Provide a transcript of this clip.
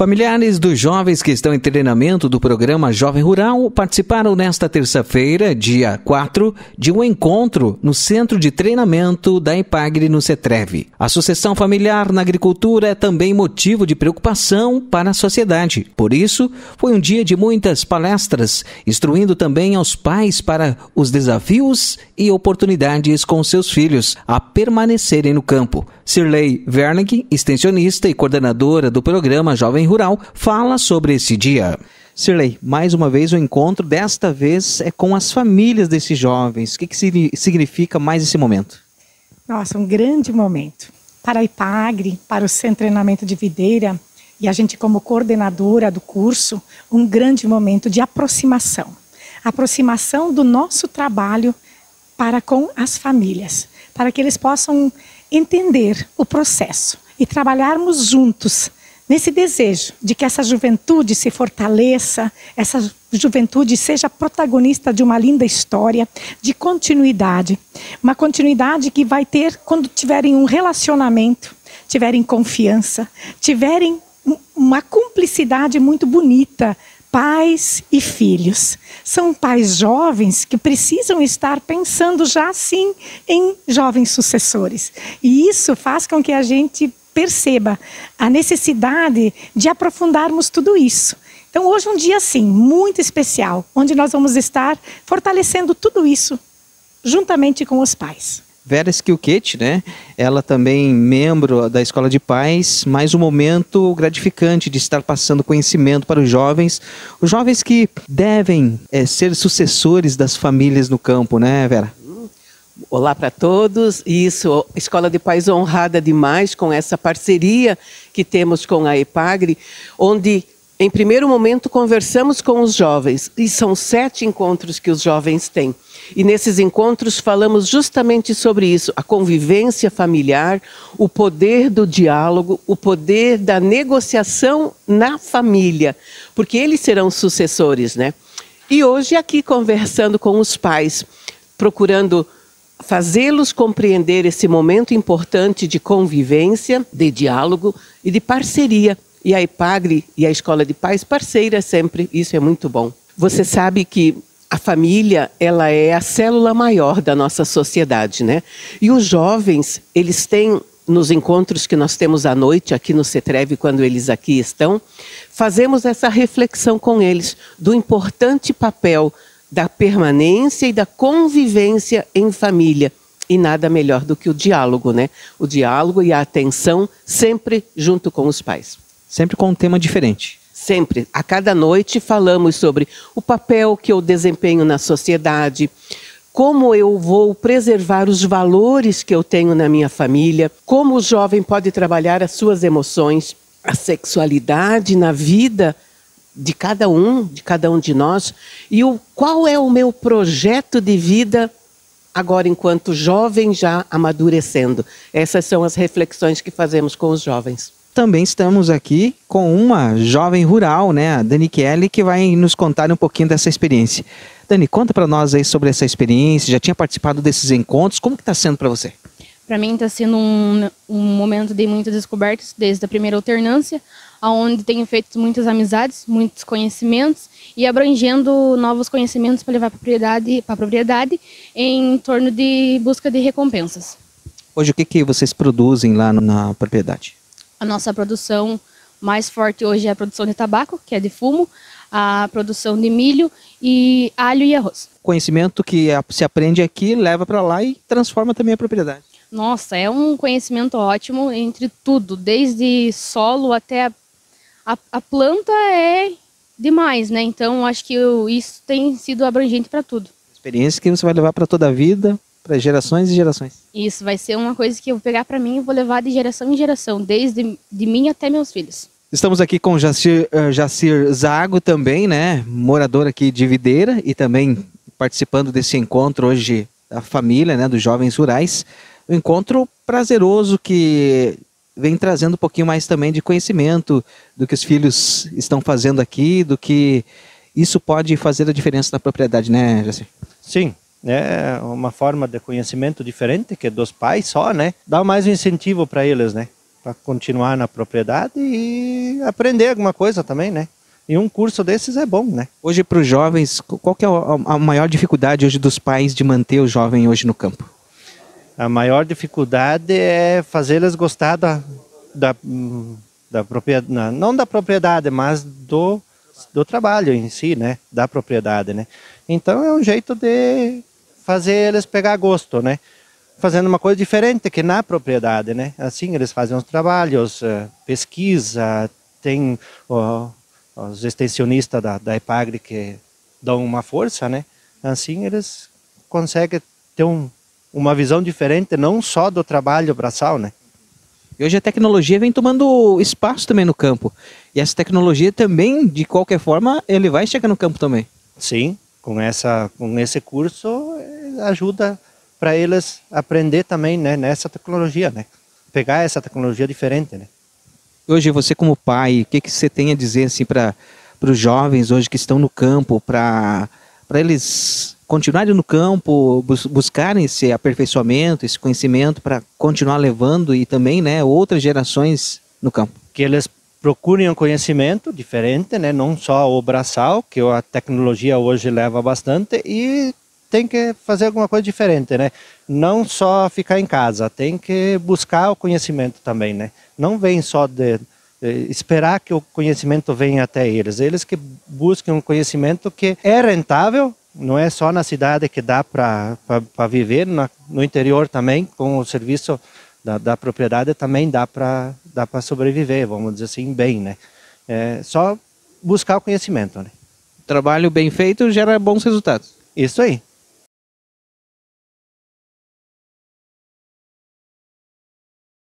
Familiares dos jovens que estão em treinamento do programa Jovem Rural participaram nesta terça-feira, dia 4, de um encontro no Centro de Treinamento da Epagri no Cetrevi. A sucessão familiar na agricultura é também motivo de preocupação para a sociedade. Por isso, foi um dia de muitas palestras, instruindo também aos pais para os desafios e oportunidades com seus filhos a permanecerem no campo. Sirlei Wernig, extensionista e coordenadora do programa Jovem Rural, fala sobre esse dia. Sirlei, mais uma vez o encontro, desta vez é com as famílias desses jovens. O que significa mais esse momento? Nossa, um grande momento. Para a Epagri, para o Centro de Treinamento de Videira, e a gente como coordenadora do curso, um grande momento de aproximação. Aproximação do nosso trabalho para com as famílias, para que eles possam entender o processo e trabalharmos juntos nesse desejo de que essa juventude se fortaleça, essa juventude seja protagonista de uma linda história de continuidade. Uma continuidade que vai ter quando tiverem um relacionamento, tiverem confiança, tiverem uma cumplicidade muito bonita, pais e filhos. São pais jovens que precisam estar pensando já sim em jovens sucessores. E isso faz com que a gente perceba a necessidade de aprofundarmos tudo isso. Então hoje é um dia sim, muito especial, onde nós vamos estar fortalecendo tudo isso juntamente com os pais. Vera Schilquete, né? Ela também membro da Escola de Pais, mais um momento gratificante de estar passando conhecimento para os jovens que devem ser sucessores das famílias no campo, né, Vera? Olá para todos. Isso, Escola de Pais honrada demais com essa parceria que temos com a Epagri, onde em primeiro momento conversamos com os jovens, e são 7 encontros que os jovens têm. E nesses encontros falamos justamente sobre isso, a convivência familiar, o poder do diálogo, o poder da negociação na família, porque eles serão sucessores, né? E hoje aqui conversando com os pais, procurando fazê-los compreender esse momento importante de convivência, de diálogo e de parceria. E a Epagri e a Escola de Pais parceira sempre, isso é muito bom. Você sabe que a família, ela é a célula maior da nossa sociedade, né? E os jovens, eles têm, nos encontros que nós temos à noite aqui no Cetrevi, quando eles aqui estão, fazemos essa reflexão com eles do importante papel da permanência e da convivência em família. E nada melhor do que o diálogo, né? O diálogo e a atenção sempre junto com os pais. Sempre com um tema diferente. Sempre, a cada noite falamos sobre o papel que eu desempenho na sociedade, como eu vou preservar os valores que eu tenho na minha família, como o jovem pode trabalhar as suas emoções, a sexualidade na vida de cada um de nós, e qual é o meu projeto de vida agora enquanto jovem já amadurecendo. Essas são as reflexões que fazemos com os jovens. Também estamos aqui com uma jovem rural, né, a Dani Kelly, que vai nos contar um pouquinho dessa experiência. Dani, conta para nós aí sobre essa experiência, já tinha participado desses encontros, como que está sendo para você? Para mim está sendo um momento de muitas descobertas, desde a primeira alternância, onde tenho feito muitas amizades, muitos conhecimentos e abrangendo novos conhecimentos para levar para a propriedade em torno de busca de recompensas. Hoje o que vocês produzem lá na propriedade? A nossa produção mais forte hoje é a produção de tabaco, que é de fumo, a produção de milho e alho e arroz. O conhecimento que se aprende aqui leva para lá e transforma também a propriedade. Nossa, é um conhecimento ótimo entre tudo, desde solo até a planta é demais, né? Então acho que isso tem sido abrangente para tudo. Experiência que você vai levar para toda a vida, para gerações e gerações. Isso, vai ser uma coisa que eu vou pegar para mim e vou levar de geração em geração, desde de mim até meus filhos. Estamos aqui com Jacir Zago também, né? Morador aqui de Videira e também participando desse encontro hoje da família, né? Dos jovens rurais. Um encontro prazeroso que vem trazendo um pouquinho mais também de conhecimento do que os filhos estão fazendo aqui, do que isso pode fazer a diferença na propriedade, né, Jacir? Sim. É uma forma de conhecimento diferente que dos pais só, né? Dá mais um incentivo para eles, né? para continuar na propriedade e aprender alguma coisa também, né? E um curso desses é bom, né? Hoje para os jovens, qual que é a maior dificuldade hoje dos pais de manter o jovem hoje no campo? A maior dificuldade é fazer eles gostar da propriedade, não da propriedade, mas do trabalho em si, né? Da propriedade, né? Então é um jeito de fazer eles pegar gosto, né? Fazendo uma coisa diferente que na propriedade, né? Assim eles fazem os trabalhos, pesquisa, tem os extensionistas da Epagri que dão uma força, né? Assim eles conseguem ter uma visão diferente, não só do trabalho braçal, né? E hoje a tecnologia vem tomando espaço também no campo. E essa tecnologia também, de qualquer forma, ele vai chegar no campo também. Sim, com esse curso ajuda para eles aprender também, né, nessa tecnologia, né? Pegar essa tecnologia diferente, né? Hoje você como pai, o que você tem a dizer assim para os jovens hoje que estão no campo, para eles continuarem no campo, buscarem esse aperfeiçoamento, esse conhecimento para continuar levando e também, né, outras gerações no campo? Que eles procurem um conhecimento diferente, né, não só o braçal, que a tecnologia hoje leva bastante, e tem que fazer alguma coisa diferente, né? Não só ficar em casa, tem que buscar o conhecimento também, né? Não vem só esperar que o conhecimento venha até eles que busquem um conhecimento que é rentável, não é só na cidade que dá para viver, no interior também, com o serviço da propriedade também dá para sobreviver, vamos dizer assim, bem, né? É só buscar o conhecimento, né? Trabalho bem feito gera bons resultados. Isso aí.